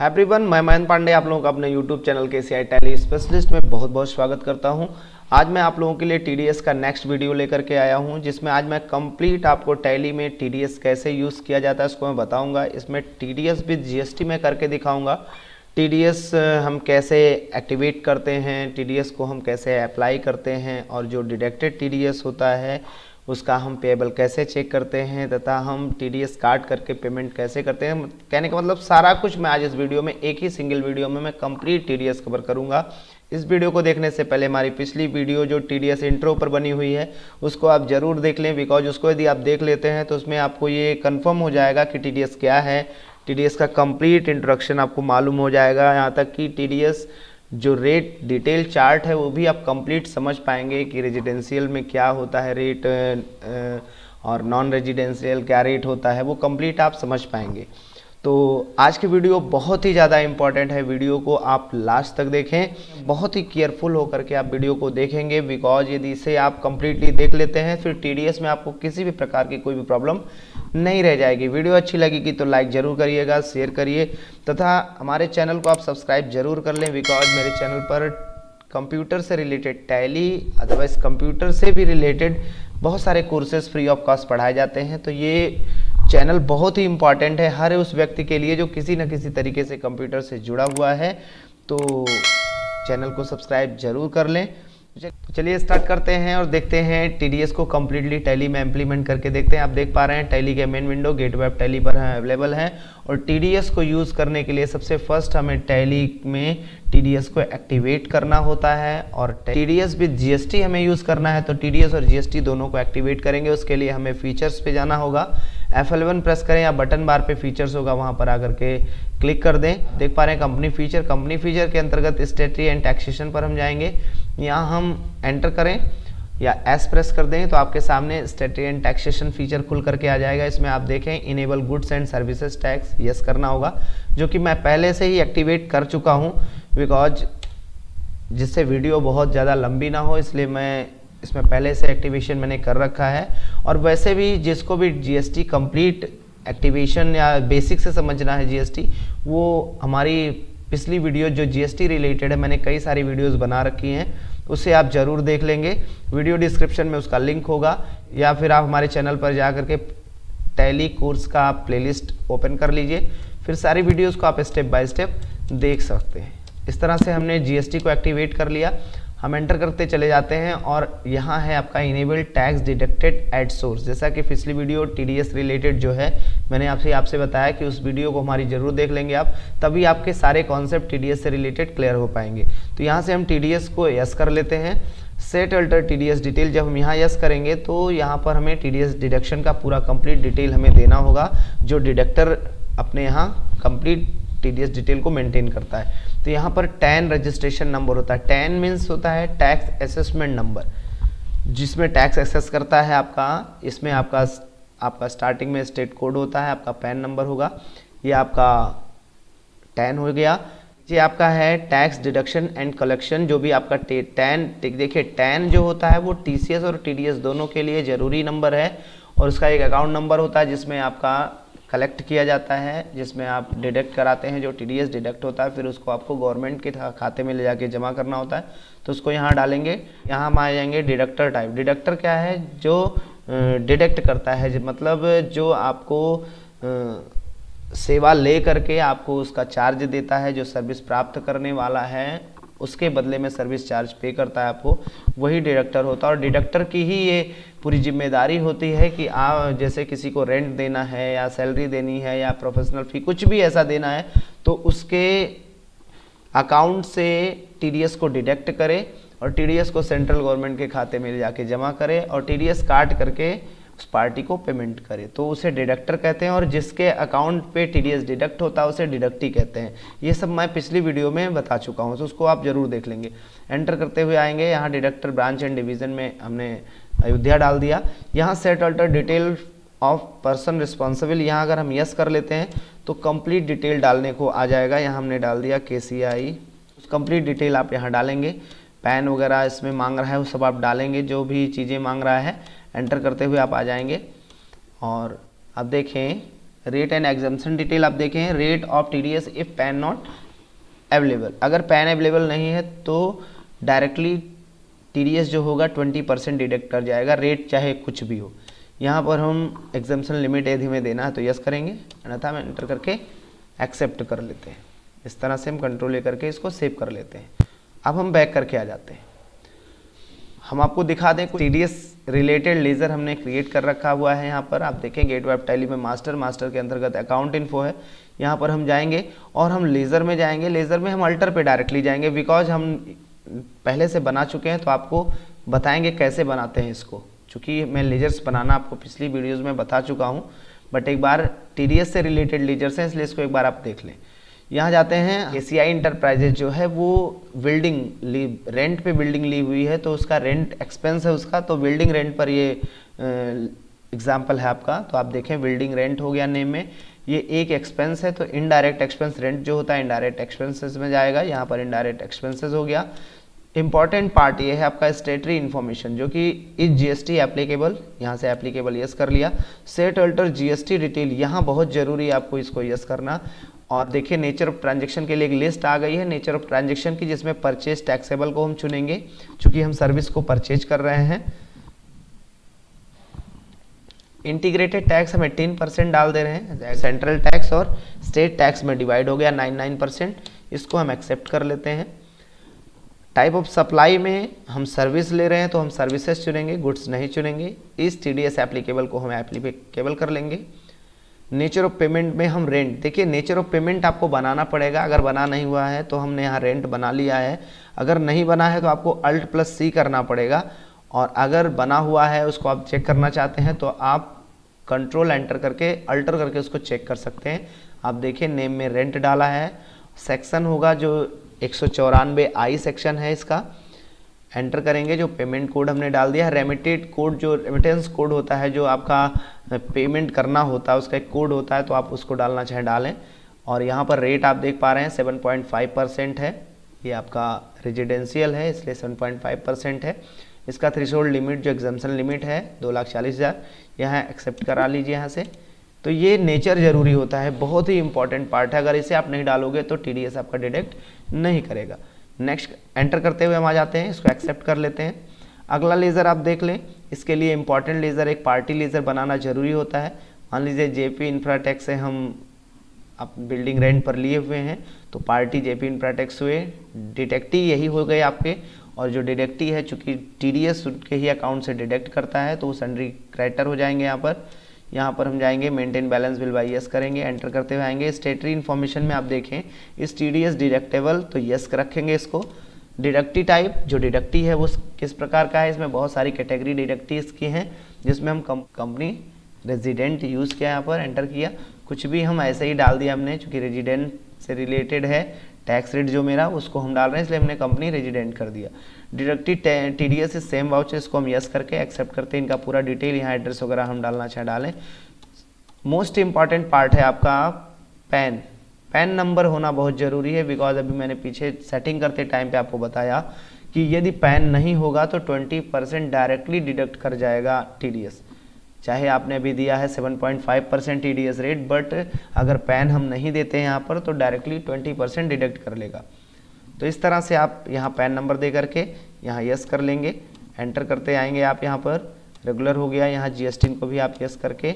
Hi everyone, मैं मयंक पांडे आप लोगों का अपने YouTube चैनल के KCI टैली स्पेशलिस्ट में बहुत बहुत स्वागत करता हूं। आज मैं आप लोगों के लिए TDS का नेक्स्ट वीडियो लेकर के आया हूं, जिसमें आज मैं कंप्लीट आपको टैली में TDS कैसे यूज़ किया जाता है इसको मैं बताऊंगा। इसमें TDS भी GST में करके दिखाऊंगा, TDS हम कैसे एक्टिवेट करते हैं, TDS को हम कैसे अप्लाई करते हैं और जो डिडक्टेड TDS होता है उसका हम पेएबल कैसे चेक करते हैं तथा हम TDS काट करके पेमेंट कैसे करते हैं। कहने का मतलब सारा कुछ मैं आज इस वीडियो में, एक ही सिंगल वीडियो में मैं कंप्लीट TDS कवर करूंगा। इस वीडियो को देखने से पहले हमारी पिछली वीडियो जो TDS इंट्रो पर बनी हुई है उसको आप ज़रूर देख लें, बिकॉज उसको यदि आप देख लेते हैं तो उसमें आपको ये कन्फर्म हो जाएगा कि TDS क्या है। TDS का कंप्लीट इंट्रोडक्शन आपको मालूम हो जाएगा, यहाँ तक कि TDS जो रेट डिटेल चार्ट है वो भी आप कंप्लीट समझ पाएंगे कि रेजिडेंशियल में क्या होता है रेट और नॉन रेजिडेंशियल क्या रेट होता है, वो कंप्लीट आप समझ पाएंगे। तो आज की वीडियो बहुत ही ज़्यादा इम्पॉर्टेंट है, वीडियो को आप लास्ट तक देखें, बहुत ही केयरफुल होकर के आप वीडियो को देखेंगे, बिकॉज यदि इसे आप कंप्लीटली देख लेते हैं फिर TDS में आपको किसी भी प्रकार की कोई भी प्रॉब्लम नहीं रह जाएगी। वीडियो अच्छी लगेगी तो लाइक ज़रूर करिएगा, शेयर करिए तथा हमारे चैनल को आप सब्सक्राइब ज़रूर कर लें, बिकॉज मेरे चैनल पर कंप्यूटर से रिलेटेड टैली अदरवाइज कंप्यूटर से भी रिलेटेड बहुत सारे कोर्सेज़ फ्री ऑफ कॉस्ट पढ़ाए जाते हैं। तो ये चैनल बहुत ही इम्पॉर्टेंट है हर उस व्यक्ति के लिए जो किसी न किसी तरीके से कंप्यूटर से जुड़ा हुआ है, तो चैनल को सब्सक्राइब जरूर कर लें। चलिए स्टार्ट करते हैं और देखते हैं TDS को कम्प्लीटली टैली में इम्प्लीमेंट करके देखते हैं। आप देख पा रहे हैं टैली के main window gateway app tally पर अवेलेबल है, और TDS को यूज़ करने के लिए सबसे फर्स्ट हमें टैली में TDS को एक्टिवेट करना होता है, और TDS विद GST हमें यूज़ करना है। तो TDS और GST दोनों को एक्टिवेट करेंगे, उसके लिए हमें फीचर्स पे जाना होगा। F11 प्रेस करें या बटन बार पे फीचर्स होगा वहाँ पर आकर के क्लिक कर दें। देख पा रहे हैं कंपनी फीचर के अंतर्गत स्टेटरी एंड टैक्सेशन पर हम जाएंगे। यहाँ हम एंटर करें या एस प्रेस कर दें तो आपके सामने स्टेटरी एंड टैक्सेशन फीचर खुल करके आ जाएगा। इसमें आप देखें enable goods and services tax yes करना होगा, जो कि मैं पहले से ही एक्टिवेट कर चुका हूँ, बिकॉज जिससे वीडियो बहुत ज़्यादा लंबी ना हो इसलिए मैं इसमें पहले से एक्टिवेशन मैंने कर रखा है। और वैसे भी जिसको भी GST कंप्लीट एक्टिवेशन या बेसिक से समझना है GST, वो हमारी पिछली वीडियो जो GST रिलेटेड है मैंने कई सारी वीडियोस बना रखी हैं, उसे आप ज़रूर देख लेंगे। वीडियो डिस्क्रिप्शन में उसका लिंक होगा, या फिर आप हमारे चैनल पर जा करके टैली कोर्स का आप प्लेलिस्ट ओपन कर लीजिए, फिर सारी वीडियोस को आप स्टेप बाय स्टेप देख सकते हैं। इस तरह से हमने GST को एक्टिवेट कर लिया, हम एंटर करते चले जाते हैं और यहाँ है आपका enable tax deducted at source. जैसा कि पिछली वीडियो TDS रिलेटेड जो है मैंने आपसे बताया कि उस वीडियो को हमारी ज़रूर देख लेंगे आप, तभी आपके सारे कॉन्सेप्ट TDS से रिलेटेड क्लियर हो पाएंगे। तो यहाँ से हम TDS को यस कर लेते हैं। सेट अल्टर TDS डिटेल जब हम यहाँ यस करेंगे तो यहाँ पर हमें TDS डिडक्शन का पूरा कंप्लीट डिटेल हमें देना होगा, जो डिडक्टर अपने यहाँ कंप्लीट TDS डिटेल को मेंटेन करता है। तो यहाँ पर TAN रजिस्ट्रेशन नंबर होता है, TAN मीन्स होता है टैक्स असेसमेंट नंबर, जिसमें टैक्स एक्सेस करता है आपका। इसमें आपका स्टार्टिंग में स्टेट कोड होता है, आपका पैन नंबर होगा, ये आपका TAN हो गया। ये आपका है टैक्स डिडक्शन एंड कलेक्शन, जो भी आपका TAN। देखिए TAN जो होता है वो TCS और TDS दोनों के लिए ज़रूरी नंबर है, और उसका एक अकाउंट नंबर होता है जिसमें आपका कलेक्ट किया जाता है, जिसमें आप डिडक्ट कराते हैं जो TDS डिडक्ट होता है, फिर उसको आपको गवर्नमेंट के खाते में ले जाके जमा करना होता है। तो उसको यहाँ डालेंगे, यहाँ हम आ जाएंगे डिडक्टर टाइप। डिडक्टर क्या है? जो डिडक्ट करता है, मतलब जो आपको सेवा ले करके आपको उसका चार्ज देता है, जो सर्विस प्राप्त करने वाला है उसके बदले में सर्विस चार्ज पे करता है आपको, वही डिडक्टर होता है। और डिडक्टर की ही ये पूरी जिम्मेदारी होती है कि आप जैसे किसी को रेंट देना है या सैलरी देनी है या प्रोफेशनल फ़ी, कुछ भी ऐसा देना है तो उसके अकाउंट से TDS को डिडक्ट करे और TDS को सेंट्रल गवर्नमेंट के खाते में जाके जमा करे और TDS काट करके उस पार्टी को पेमेंट करे, तो उसे डिडक्टर कहते हैं। और जिसके अकाउंट पे TDS डिडक्ट होता है उसे डिडक्टी कहते हैं। ये सब मैं पिछली वीडियो में बता चुका हूँ, तो उसको आप ज़रूर देख लेंगे। एंटर करते हुए आएंगे, यहाँ डिडक्टर ब्रांच एंड डिवीज़न में हमने अयोध्या डाल दिया। यहाँ set alter detail of person responsible, यहाँ अगर हम यस कर लेते हैं तो कंप्लीट डिटेल डालने को आ जाएगा। यहाँ हमने डाल दिया KCI, कंप्लीट डिटेल आप यहाँ डालेंगे। पैन वगैरह इसमें मांग रहा है वो सब आप डालेंगे, जो भी चीज़ें मांग रहा है। एंटर करते हुए आप आ जाएंगे और आप देखें रेट एंड एग्जाम्पन डिटेल आप देखें, rate of TDS if PAN not available, अगर पैन अवेलेबल नहीं है तो डायरेक्टली टीडीएस जो होगा 20% डिडक्ट कर जाएगा, रेट चाहे कुछ भी हो। यहाँ पर हम एग्जाम्पन लिमिट यदि हमें देना है तो यस करेंगे, अन्यथा हम एंटर करके एक्सेप्ट कर लेते हैं। इस तरह से हम कंट्रोल ले करके इसको सेव कर लेते हैं। अब हम बैक करके आ जाते हैं, हम आपको दिखा दें कुछ टीडीएस रिलेटेड लेजर हमने क्रिएट कर रखा हुआ है। यहाँ पर आप देखें गेट वेब टैली में मास्टर के अंतर्गत अकाउंट इन्फो है, यहाँ पर हम जाएंगे और हम लेज़र में जाएंगे, लेज़र में हम अल्टर पे डायरेक्टली जाएंगे बिकॉज हम पहले से बना चुके हैं तो आपको बताएंगे कैसे बनाते हैं इसको, चूँकि मैं लेजर्स बनाना आपको पिछली वीडियोज़ में बता चुका हूँ, बट एक बार टी डी एस से रिलेटेड लेजर्स हैं इसलिए इसको एक बार आप देख लें। यहाँ जाते हैं, एसीआई इंटरप्राइजेज जो है वो बिल्डिंग ली, रेंट पे बिल्डिंग ली हुई है तो उसका रेंट एक्सपेंस है उसका, तो बिल्डिंग रेंट पर ये एग्जांपल है आपका, तो आप देखें बिल्डिंग रेंट हो गया नेम में, ये एक एक्सपेंस है तो इनडायरेक्ट एक्सपेंस रेंट जो होता है इनडायरेक्ट एक्सपेंसेस में जाएगा, यहाँ पर इनडायरेक्ट एक्सपेंसेस हो गया। इंपॉर्टेंट पार्ट ये है आपका स्टेटरी इन्फॉर्मेशन जो कि इज जीएसटी एप्लीकेबल, यहाँ से एप्लीकेबल यस कर लिया। सेट अल्टर जीएसटी डिटेल, यहाँ बहुत ज़रूरी है आपको इसको यस करना। और देखिए नेचर ऑफ ट्रांजेक्शन के लिए एक लिस्ट आ गई है नेचर ऑफ ट्रांजेक्शन की, जिसमें परचेज टैक्सेबल को हम चुनेंगे क्योंकि हम सर्विस को परचेज कर रहे हैं। इंटीग्रेटेड टैक्स हमें 10% डाल दे रहे हैं, सेंट्रल टैक्स और स्टेट टैक्स में डिवाइड हो गया 99%, इसको हम एक्सेप्ट कर लेते हैं। टाइप ऑफ सप्लाई में हम सर्विस ले रहे हैं तो हम सर्विसेज चुनेंगे, गुड्स नहीं चुनेंगे। इस टीडीएस एप्लीकेबल को हम एप्लीकेबल कर लेंगे। नेचर ऑफ पेमेंट में हम रेंट, देखिए नेचर ऑफ पेमेंट आपको बनाना पड़ेगा, अगर बना नहीं हुआ है तो हमने यहाँ रेंट बना लिया है, अगर नहीं बना है तो आपको Alt+C करना पड़ेगा, और अगर बना हुआ है उसको आप चेक करना चाहते हैं तो आप कंट्रोल एंटर करके अल्टर करके उसको चेक कर सकते हैं। आप देखिए नेम में रेंट डाला है, सेक्शन होगा जो 194I सेक्शन है इसका, एंटर करेंगे जो पेमेंट कोड हमने डाल दिया है। रेमिटेड कोड जो रेमिटेंस कोड होता है, जो आपका पेमेंट करना होता है उसका एक कोड होता है, तो आप उसको डालना चाहें डालें। और यहाँ पर रेट आप देख पा रहे हैं 7.5% है, ये आपका रेजिडेंशियल है इसलिए 7.5% है। इसका थ्रेशोल्ड लिमिट जो एग्जाम्पशन लिमिट है 2,40,000, यहाँ एक्सेप्ट करा लीजिए यहाँ से। तो ये नेचर ज़रूरी होता है, बहुत ही इंपॉर्टेंट पार्ट है, अगर इसे आप नहीं डालोगे तो टी डी एस आपका डिडक्ट नहीं करेगा। नेक्स्ट एंटर करते हुए हम आ जाते हैं, इसको एक्सेप्ट कर लेते हैं। अगला लेज़र आप देख लें, इसके लिए इम्पॉर्टेंट लेज़र एक पार्टी लेज़र बनाना ज़रूरी होता है। मान लीजिए जेपी इंफ्राटेक्स से हम आप बिल्डिंग रेंट पर लिए हुए हैं तो पार्टी जेपी इंफ्राटेक्स हुए, डिडक्टी यही हो गए आपके, और जो डिडक्टी है चूँकि टी डी एस के ही अकाउंट से डिडक्ट करता है तो वो सन्ड्री क्रेडिटर हो जाएंगे। यहाँ पर हम जाएंगे, maintain balance bill by yes करेंगे, एंटर करते हुए आएंगे। स्टेटरी इन्फॉर्मेशन में आप देखें इस टी डी एस डिडक्टेबल तो यस रखेंगे इसको। डिडक्टी टाइप जो डिडक्टी है वो किस प्रकार का है, इसमें बहुत सारी कैटेगरी डिडक्टीज की हैं जिसमें हम कंपनी रेजिडेंट यूज़ किया, यहाँ पर एंटर किया, कुछ भी हम ऐसे ही डाल दिया हमने चूँकि रेजिडेंट से रिलेटेड है, टैक्स रेट जो मेरा उसको हम डाल रहे हैं इसलिए हमने कंपनी रेजिडेंट कर दिया। Deductive T D S same voucher, इसको हम यस करके एक्सेप्ट करते हैं। इनका पूरा डिटेल यहाँ एड्रेस वगैरह हम डालना चाहे डालें। मोस्ट इंपॉर्टेंट पार्ट है आपका पैन नंबर होना बहुत ज़रूरी है, बिकॉज अभी मैंने पीछे सेटिंग करते टाइम पे आपको बताया कि यदि पैन नहीं होगा तो 20% डायरेक्टली डिडक्ट कर जाएगा टी डी एस। चाहे आपने अभी दिया है 7.5% T D S rate, but अगर पैन हम नहीं देते हैं यहाँ पर तो डायरेक्टली 20% डिडक्ट कर लेगा। तो इस तरह से आप यहाँ पैन नंबर दे करके यहाँ यस कर लेंगे, एंटर करते आएंगे। आप यहाँ पर रेगुलर हो गया, यहाँ जीएसटी को भी आप यस करके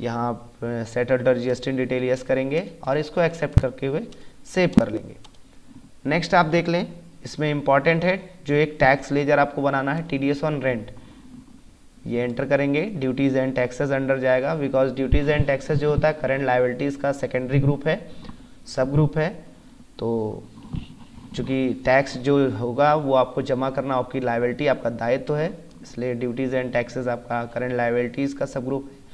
यहाँ आप set alter GST detail yes करेंगे और इसको एक्सेप्ट करके हुए सेव कर लेंगे। नेक्स्ट आप देख लें, इसमें इम्पॉर्टेंट है जो एक टैक्स लेजर आपको बनाना है, T D S on rent, ये एंटर करेंगे। ड्यूटीज़ एंड टैक्सेस अंडर जाएगा बिकॉज ड्यूटीज़ एंड टैक्सेस जो होता है करंट लायबिलिटीज़ का सेकेंडरी ग्रुप है, सब ग्रुप है, तो चूँकि टैक्स जो होगा वो आपको जमा करना आपकी लायबिलिटी आपका दायित्व तो है, इसलिए ड्यूटीज़ एंड टैक्सेस आपका करंट लायबिलिटीज़ का सब ग्रुप है।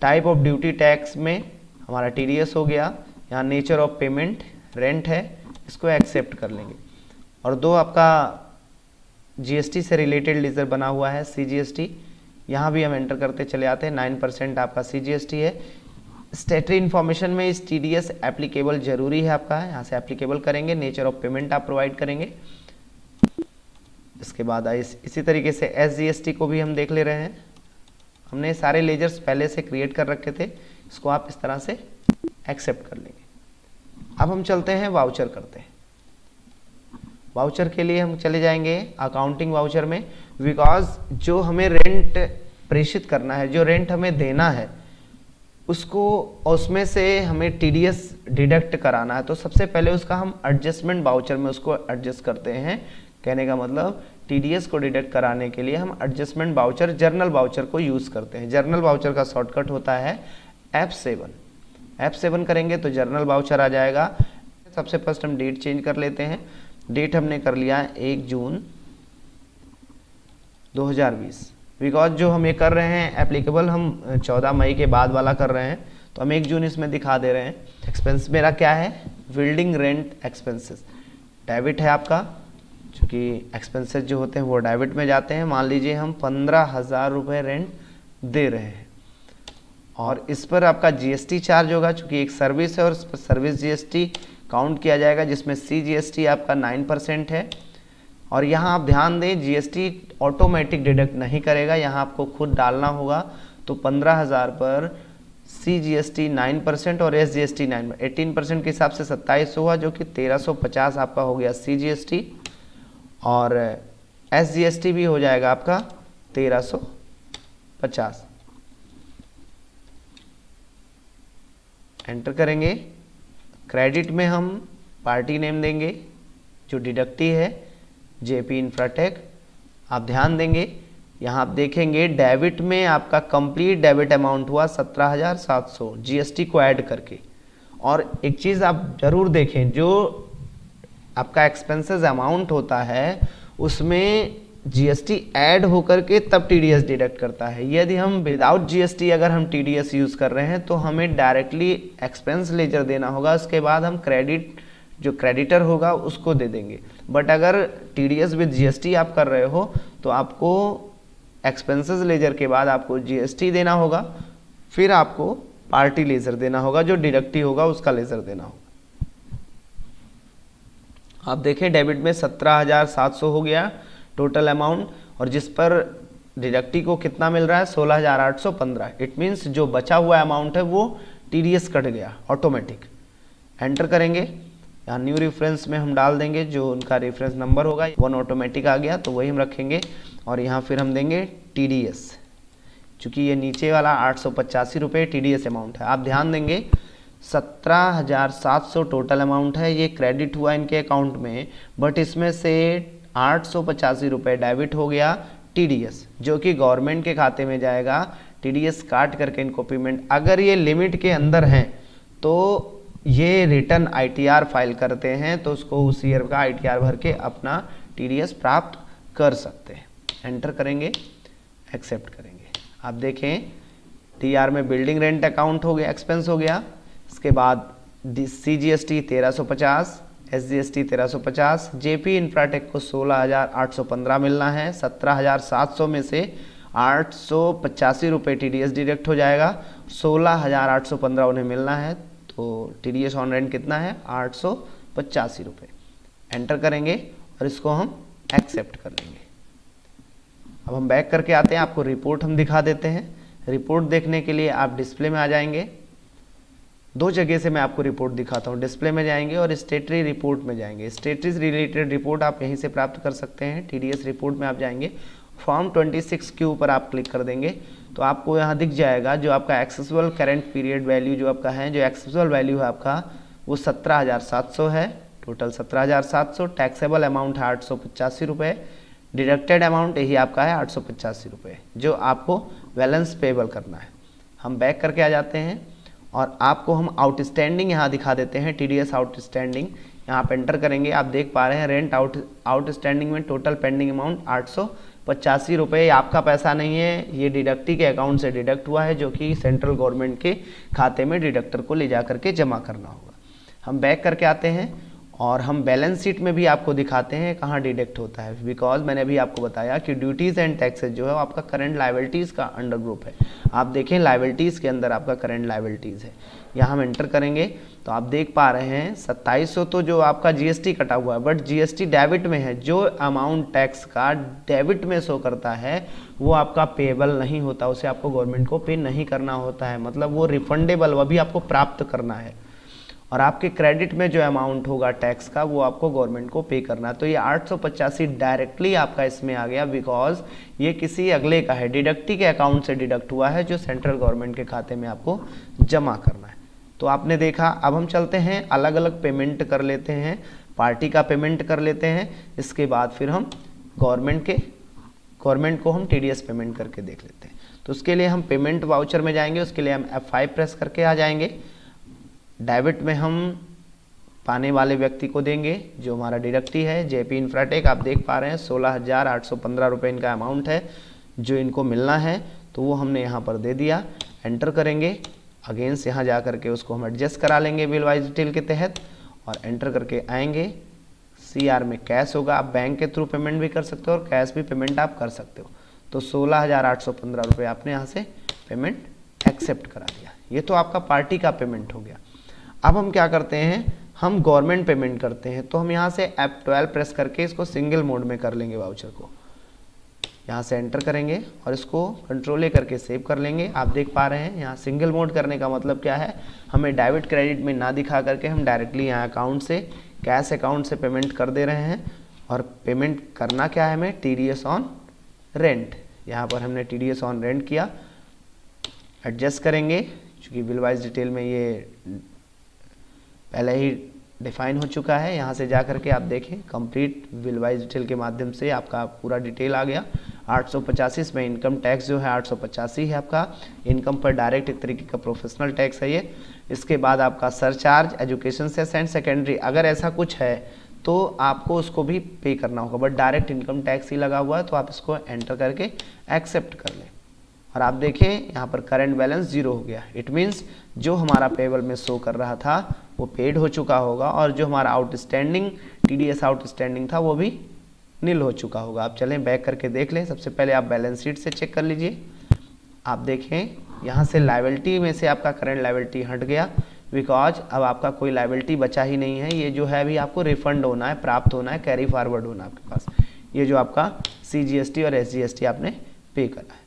टाइप ऑफ ड्यूटी टैक्स में हमारा टी डी एस हो गया, यहाँ नेचर ऑफ पेमेंट रेंट है, इसको एक्सेप्ट कर लेंगे। और दो आपका जी एस टी से रिलेटेड लेजर बना हुआ है, सी जी एस टी, यहाँ भी हम एंटर करते चले आते हैं। 9% आपका सी जी एस टी है। स्टेटरी इन्फॉर्मेशन में इस टी डी एस एप्लीकेबल जरूरी है आपका, यहाँ से एप्लीकेबल करेंगे। नेचर ऑफ पेमेंट आप प्रोवाइड करेंगे। इसके बाद इसी तरीके से एस जी एस टी को भी हम देख ले रहे हैं, हमने सारे लेजर्स पहले से क्रिएट कर रखे थे, इसको आप इस तरह से एक्सेप्ट कर लेंगे। अब हम चलते हैं वाउचर करते हैं। वाउचर के लिए हम चले जाएंगे अकाउंटिंग वाउचर में, बिकॉज जो हमें रेंट प्रेषित करना है, जो रेंट हमें देना है उसको, उसमें से हमें TDS डिडक्ट कराना है। तो सबसे पहले उसका हम एडजस्टमेंट वाउचर में उसको एडजस्ट करते हैं। कहने का मतलब TDS को डिडक्ट कराने के लिए हम एडजस्टमेंट वाउचर, जर्नल वाउचर को यूज़ करते हैं। जर्नल वाउचर का शॉर्टकट होता है F7। F7 करेंगे तो जर्नल वाउचर आ जाएगा। सबसे फर्स्ट हम डेट चेंज कर लेते हैं। डेट हमने कर लिया 1 जून 2020, बिकॉज जो हम ये कर रहे हैं एप्लीकेबल हम 14 मई के बाद वाला कर रहे हैं, तो हम 1 जून इसमें दिखा दे रहे हैं। एक्सपेंस मेरा क्या है, बिल्डिंग रेंट एक्सपेंसेस डेबिट है आपका, क्योंकि एक्सपेंसेस जो होते हैं वो डेबिट में जाते हैं। मान लीजिए हम 15,000 रुपये रेंट दे रहे हैं और इस पर आपका GST चार्ज होगा, चूँकि एक सर्विस है और इस पर सर्विस GST काउंट किया जाएगा, जिसमें CGST आपका 9% है। और यहाँ आप ध्यान दें GST ऑटोमेटिक डिडक्ट नहीं करेगा, यहाँ आपको खुद डालना होगा। तो 15,000 पर CGST 9% और SGST 18% के हिसाब से 27 हुआ, जो कि 1,350 आपका हो गया CGST और SGST भी हो जाएगा आपका 1,350। एंटर करेंगे। क्रेडिट में हम पार्टी नेम देंगे, जो डिडक्टी है JP इंफ्राटेक। आप ध्यान देंगे यहाँ आप देखेंगे डेबिट में आपका कंप्लीट डेबिट अमाउंट हुआ 17,700 GST को ऐड करके। और एक चीज़ आप ज़रूर देखें, जो आपका एक्सपेंसेस अमाउंट होता है उसमें GST ऐड होकर के तब TDS डिडक्ट करता है। यदि हम विदाउट GST अगर हम TDS यूज़ कर रहे हैं तो हमें डायरेक्टली एक्सपेंस लेजर देना होगा, उसके बाद हम क्रेडिट जो क्रेडिटर होगा उसको दे देंगे। बट अगर TDS विद GST आप कर रहे हो तो आपको एक्सपेंसेस लेजर के बाद आपको GST देना होगा, फिर आपको पार्टी लेजर देना होगा, जो डिडक्टी होगा उसका लेजर देना होगा। आप देखें डेबिट में 17,700 हो गया टोटल अमाउंट, और जिस पर डिडक्टी को कितना मिल रहा है 16,815। इट मीन्स जो बचा हुआ अमाउंट है वो TDS कट गया ऑटोमेटिक। एंटर करेंगे, यहाँ न्यू रेफरेंस में हम डाल देंगे जो उनका रेफरेंस नंबर होगा, 1 ऑटोमेटिक आ गया तो वही हम रखेंगे। और यहाँ फिर हम देंगे TDS, चूँकि ये नीचे वाला 885 रुपये TDS अमाउंट है। आप ध्यान देंगे 17,700 टोटल अमाउंट है, ये क्रेडिट हुआ इनके अकाउंट में, बट इसमें से 885 रुपये डेबिट हो गया TDS, जो कि गवर्नमेंट के खाते में जाएगा। TDS काट करके इनको पेमेंट, अगर ये लिमिट के अंदर हैं तो ये रिटर्न ITR फाइल करते हैं, तो उसको उस ईयर का ITR भर के अपना TDS प्राप्त कर सकते हैं। एंटर करेंगे, एक्सेप्ट करेंगे। आप देखें TR में बिल्डिंग रेंट अकाउंट हो गया, एक्सपेंस हो गया, इसके बाद CGST 1,350, SGST 1,350, JP इंफ्राटेक को 16,815 मिलना है। 17,700 में से 885 रुपये TDS डिडक्ट हो जाएगा, 16,815 उन्हें मिलना है। तो TDS ऑन रेंट कितना है, 885 रुपये। एंटर करेंगे और इसको हम एक्सेप्ट कर लेंगे। अब हम बैक करके आते हैं, आपको रिपोर्ट हम दिखा देते हैं। रिपोर्ट देखने के लिए आप डिस्प्ले में आ जाएंगे। दो जगह से मैं आपको रिपोर्ट दिखाता हूँ, डिस्प्ले में जाएंगे और स्टेटरी रिपोर्ट में जाएंगे। स्टेटरी रिलेटेड रिपोर्ट आप यहीं से प्राप्त कर सकते हैं। TDS रिपोर्ट में आप जाएंगे, फॉर्म 26 के ऊपर आप क्लिक कर देंगे तो आपको यहाँ दिख जाएगा जो आपका एक्सेसिबल करेंट पीरियड वैल्यू जो आपका है, जो एक्सेसिबल वैल्यू है आपका वो 17,700 है, टोटल 17,700। टैक्सेबल अमाउंट है 885 रुपये, डिडक्टेड अमाउंट यही आपका है 885 रुपये, जो आपको बैलेंस पेबल करना है। हम बैक करके आ जाते हैं और आपको हम आउटस्टैंडिंग यहाँ दिखा देते हैं, TDS आउटस्टैंडिंग। यहाँ आप एंटर करेंगे, आप देख पा रहे हैं रेंट आउटस्टैंडिंग में टोटल पेंडिंग अमाउंट 885 रुपये। आपका पैसा नहीं है, ये डिडक्टी के अकाउंट से डिडक्ट हुआ है, जो कि सेंट्रल गवर्नमेंट के खाते में डिडक्टर को ले जा करके जमा करना होगा। हम बैक करके आते हैं और हम बैलेंस शीट में भी आपको दिखाते हैं कहाँ डिडक्ट होता है, बिकॉज मैंने अभी आपको बताया कि ड्यूटीज़ एंड टैक्सेस जो है वो आपका करंट लायबिलिटीज़ का अंडर ग्रुप है। आप देखें लायबिलिटीज़ के अंदर आपका करंट लायबिलिटीज़ है। यहाँ हम एंटर करेंगे तो आप देख पा रहे हैं 2700 तो जो आपका जीएसटी कटा हुआ है, बट जीएसटी डेबिट में है। जो अमाउंट टैक्स का डेबिट में शो करता है वो आपका पेएबल नहीं होता, उसे आपको गवर्नमेंट को पे नहीं करना होता है, मतलब वो रिफंडेबल, वह भी आपको प्राप्त करना है। और आपके क्रेडिट में जो अमाउंट होगा टैक्स का वो आपको गवर्नमेंट को पे करना। तो ये 885 डायरेक्टली आपका इसमें आ गया, बिकॉज ये किसी अगले का है, डिडक्टी के अकाउंट से डिडक्ट हुआ है जो सेंट्रल गवर्नमेंट के खाते में आपको जमा करना है। तो आपने देखा। अब हम चलते हैं, अलग अलग पेमेंट कर लेते हैं, पार्टी का पेमेंट कर लेते हैं, इसके बाद फिर हम गवर्नमेंट को हम टीडीएस पेमेंट करके देख लेते हैं। तो उसके लिए हम पेमेंट वाउचर में जाएंगे, उसके लिए हम F5 प्रेस करके आ जाएंगे। डेबिट में हम पाने वाले व्यक्ति को देंगे जो हमारा डिडक्टी है। जेपी इंफ्राटेक आप देख पा रहे हैं 16,815 रुपये इनका अमाउंट है जो इनको मिलना है, तो वो हमने यहाँ पर दे दिया। एंटर करेंगे, अगेंस्ट यहाँ जा करके उसको हम एडजस्ट करा लेंगे बिल वाइज डिटेल के तहत, और एंटर करके आएंगे। सीआर में कैश होगा, आप बैंक के थ्रू पेमेंट भी कर सकते हो और कैश भी पेमेंट आप कर सकते हो। तो 16,815 रुपये आपने यहाँ से पेमेंट एक्सेप्ट करा दिया। ये तो आपका पार्टी का पेमेंट हो गया। अब हम क्या करते हैं, हम गवर्नमेंट पेमेंट करते हैं। तो हम यहाँ से F12 प्रेस करके इसको सिंगल मोड में कर लेंगे, वाउचर को यहाँ से एंटर करेंगे और इसको कंट्रोल ए करके सेव कर लेंगे। आप देख पा रहे हैं यहाँ सिंगल मोड करने का मतलब क्या है, हमें डेबिट क्रेडिट में ना दिखा करके हम डायरेक्टली यहाँ अकाउंट से, कैश अकाउंट से पेमेंट कर दे रहे हैं। और पेमेंट करना क्या है हमें, TDS ऑन रेंट। यहाँ पर हमने TDS ऑन रेंट किया, एडजस्ट करेंगे क्योंकि बिल वाइज डिटेल में ये पहले ही डिफाइन हो चुका है। यहाँ से जा करके आप देखें कंप्लीट बिल वाइज डिटेल के माध्यम से आपका पूरा डिटेल आ गया। 885 इसमें इनकम टैक्स जो है 885 है आपका, इनकम पर डायरेक्ट एक तरीके का प्रोफेशनल टैक्स है ये। इसके बाद आपका surcharge, education cess and secondary, अगर ऐसा कुछ है तो आपको उसको भी पे करना होगा, बट डायरेक्ट इनकम टैक्स ही लगा हुआ है तो आप इसको एंटर करके एक्सेप्ट कर लें। और आप देखें यहाँ पर करंट बैलेंस जीरो हो गया, इट मीन्स जो हमारा पेबल में शो कर रहा था वो पेड हो चुका होगा, और जो हमारा आउटस्टैंडिंग TDS आउटस्टैंडिंग था वो भी नील हो चुका होगा। आप चलें बैक करके देख लें। सबसे पहले आप बैलेंस शीट से चेक कर लीजिए। आप देखें यहाँ से लायबिलिटी में से आपका करंट लायबिलिटी हट गया, बिकॉज अब आपका कोई लायबिलिटी बचा ही नहीं है। ये जो है अभी आपको रिफंड होना है, प्राप्त होना है, कैरी फॉरवर्ड होना है आपके पास। ये जो आपका CGST और SGST आपने पे करा है।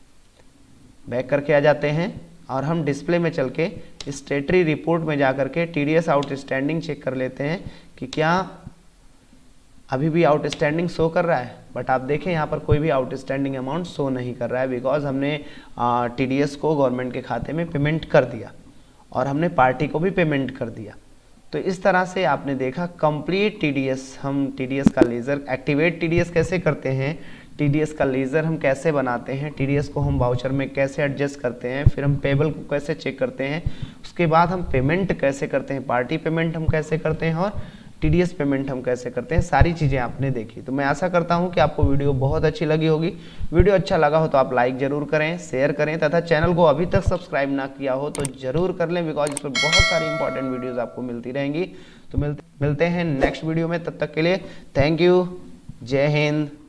बैक करके आ जाते हैं और हम डिस्प्ले में चल के स्टेटरी रिपोर्ट में जा करके TDS आउटस्टैंडिंग चेक कर लेते हैं कि क्या अभी भी आउटस्टैंडिंग शो कर रहा है। बट आप देखें यहाँ पर कोई भी आउटस्टैंडिंग अमाउंट शो नहीं कर रहा है, बिकॉज हमने TDS को गवर्नमेंट के खाते में पेमेंट कर दिया और हमने पार्टी को भी पेमेंट कर दिया। तो इस तरह से आपने देखा कंप्लीट TDS। हम TDS का लेज़र एक्टिवेट TDS कैसे करते हैं, TDS का लेज़र हम कैसे बनाते हैं, TDS को हम वाउचर में कैसे एडजस्ट करते हैं, फिर हम पेबल को कैसे चेक करते हैं, उसके बाद हम पेमेंट कैसे करते हैं, पार्टी पेमेंट हम कैसे करते हैं और TDS पेमेंट हम कैसे करते हैं, सारी चीज़ें आपने देखी। तो मैं आशा करता हूं कि आपको वीडियो बहुत अच्छी लगी होगी। वीडियो अच्छा लगा हो तो आप लाइक ज़रूर करें, शेयर करें, तथा चैनल को अभी तक सब्सक्राइब ना किया हो तो ज़रूर कर लें, बिकॉज इस पर बहुत सारी इंपॉर्टेंट वीडियोज़ आपको मिलती रहेंगी। तो मिलते हैं नेक्स्ट वीडियो में, तब तक के लिए थैंक यू, जय हिंद।